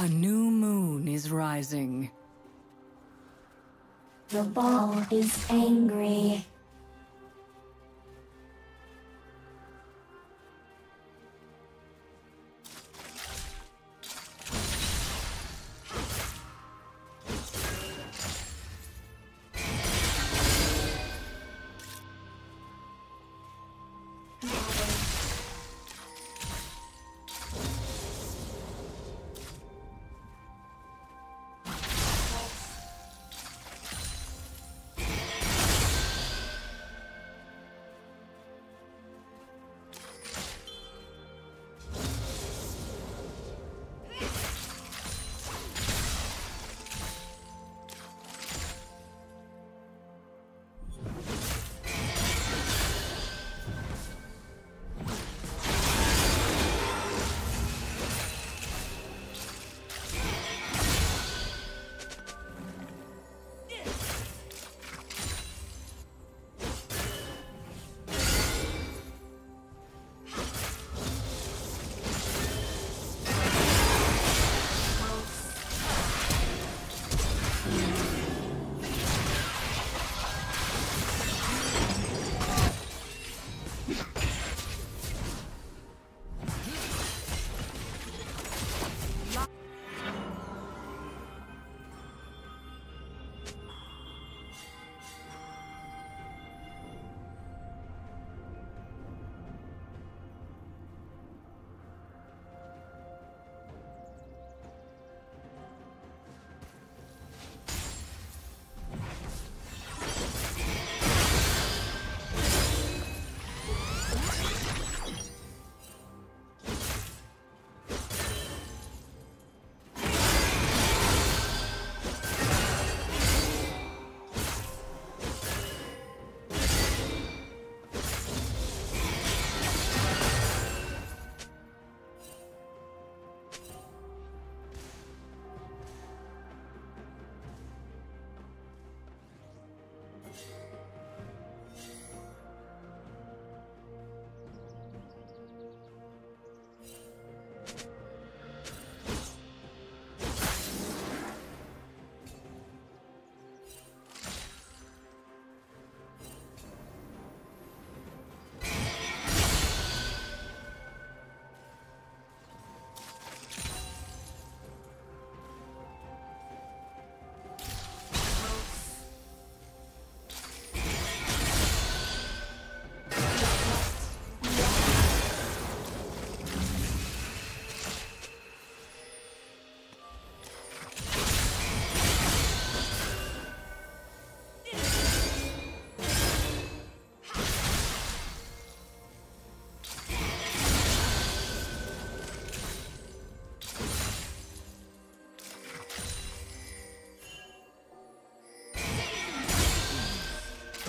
A new moon is rising. The ball is angry.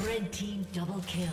Red team double kill.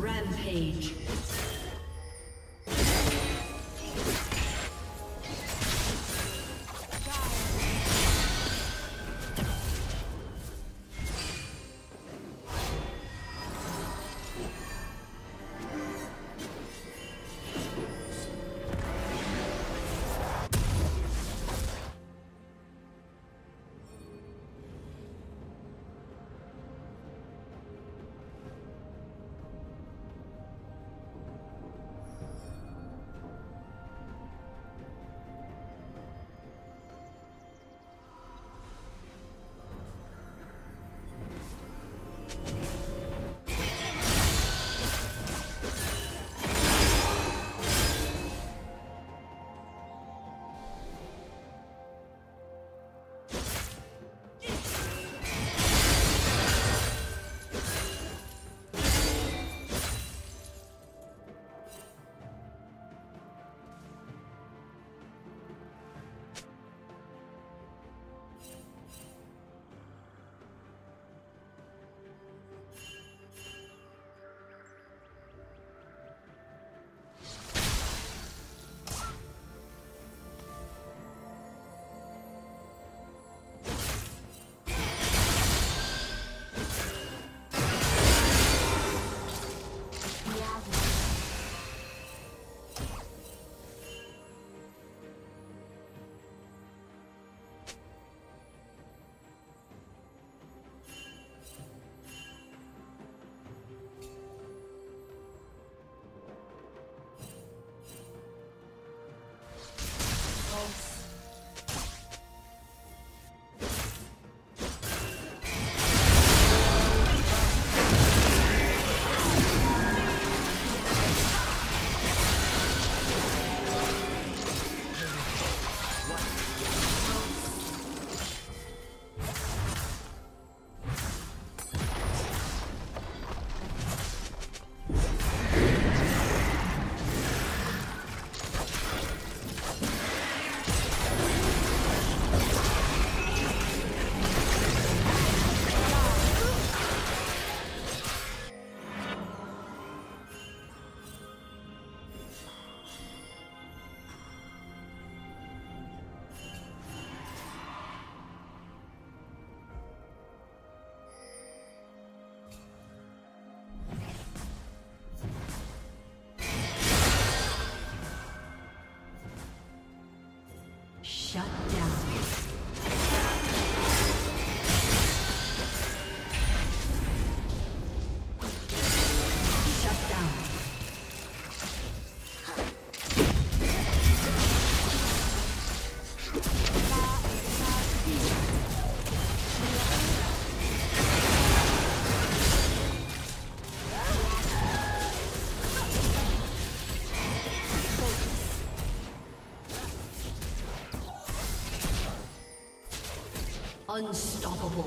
Rampage. Shut down. Unstoppable.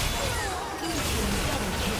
Blue team double kill.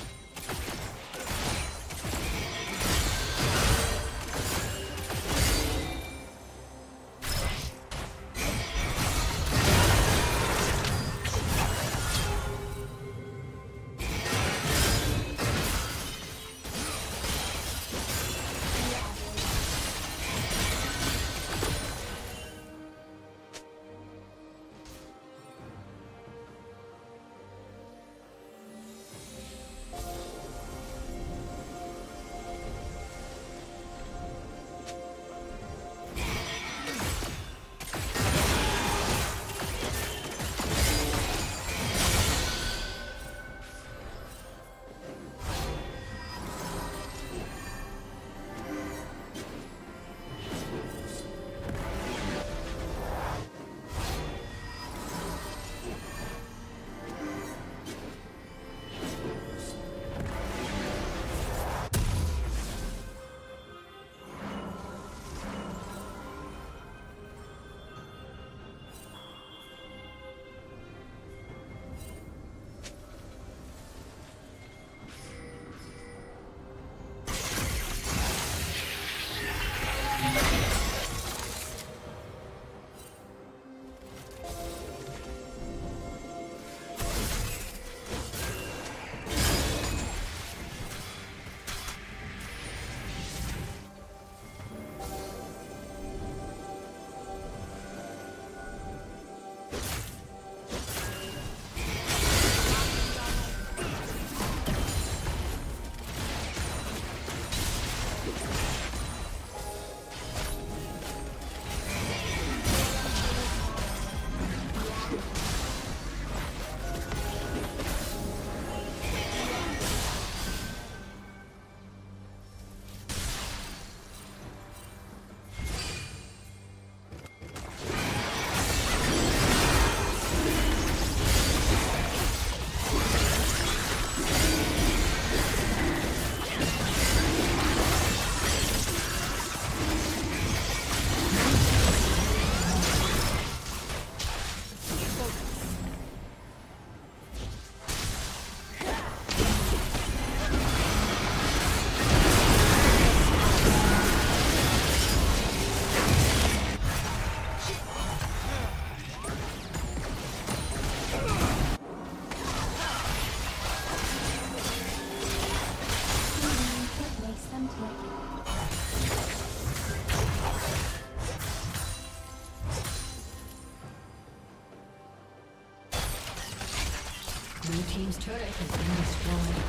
Blue team's turret has been destroyed.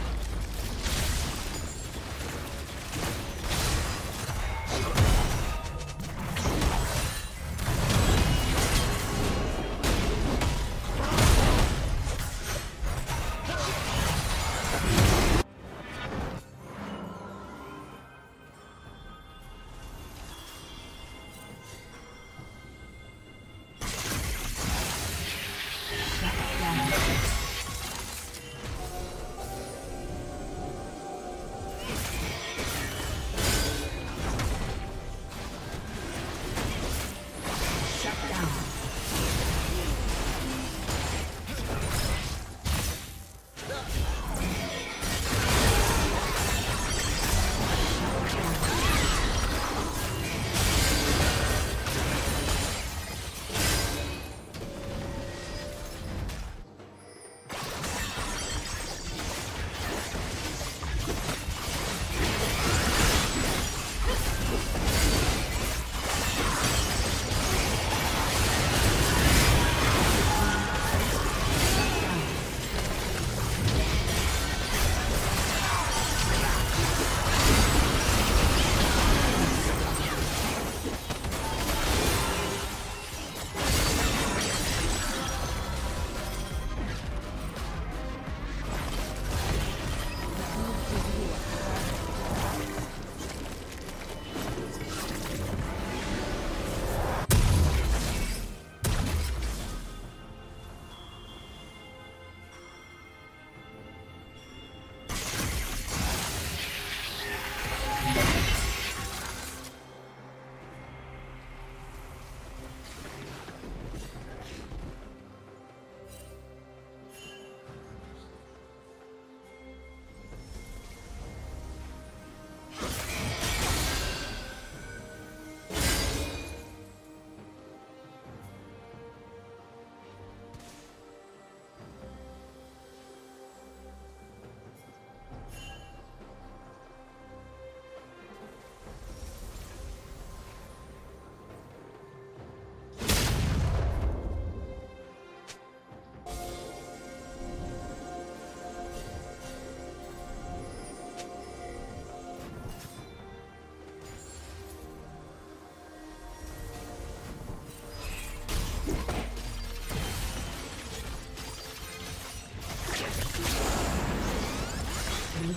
Blue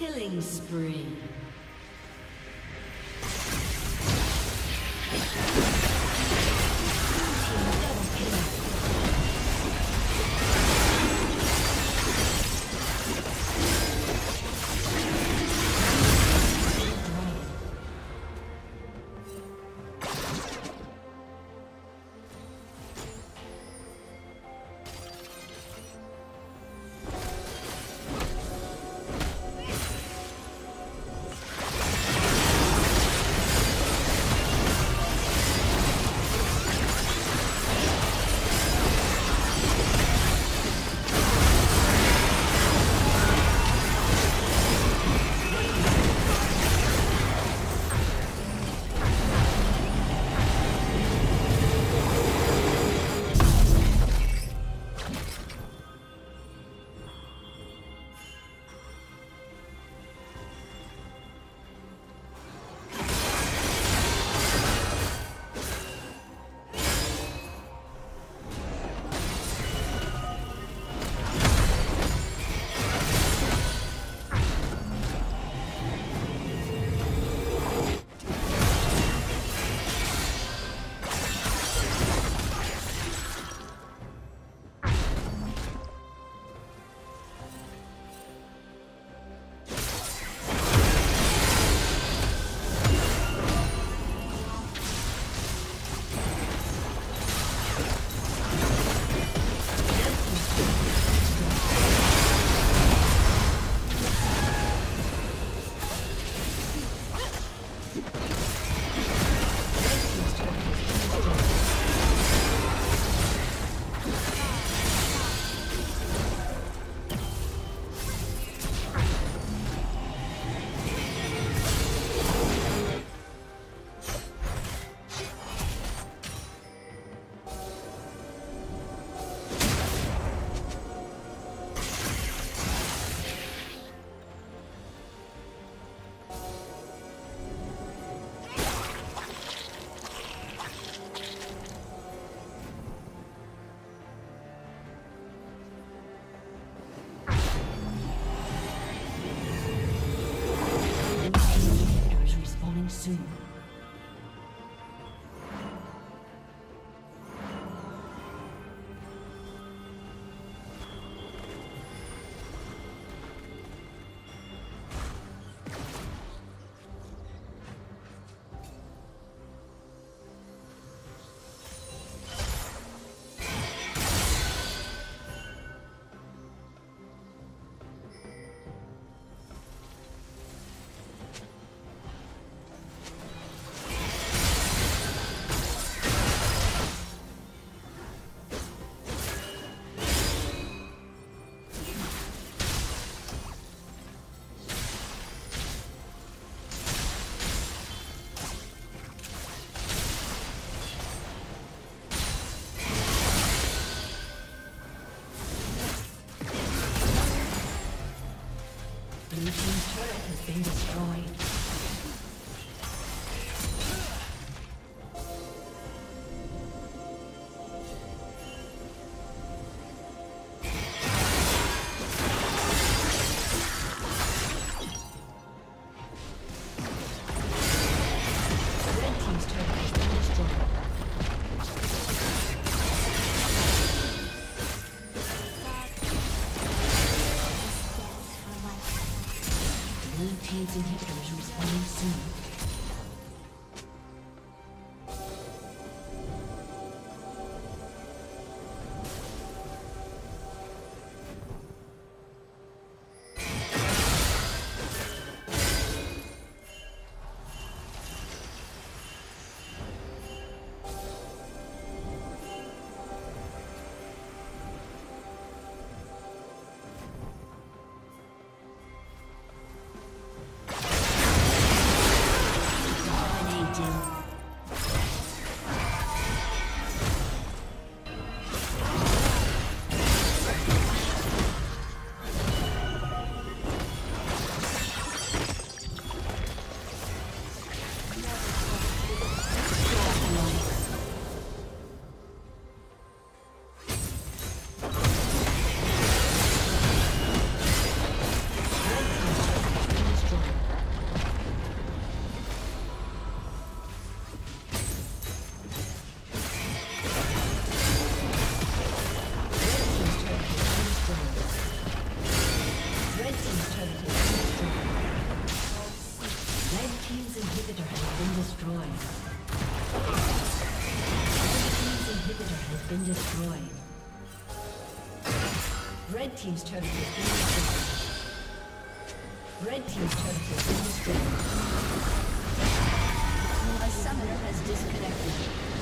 Killing spree. Engine. Red team's turret has been destroyed. Red team's turret has been destroyed. A summoner has disconnected.